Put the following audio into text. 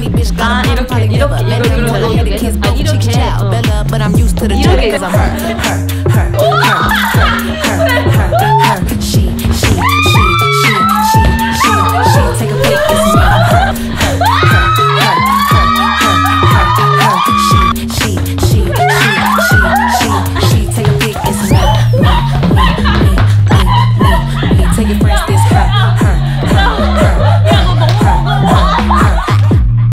skinny bitch gone, and I'm probably never let me know. I hit a kiss, but I'm used to the joke, cause I'm hurt.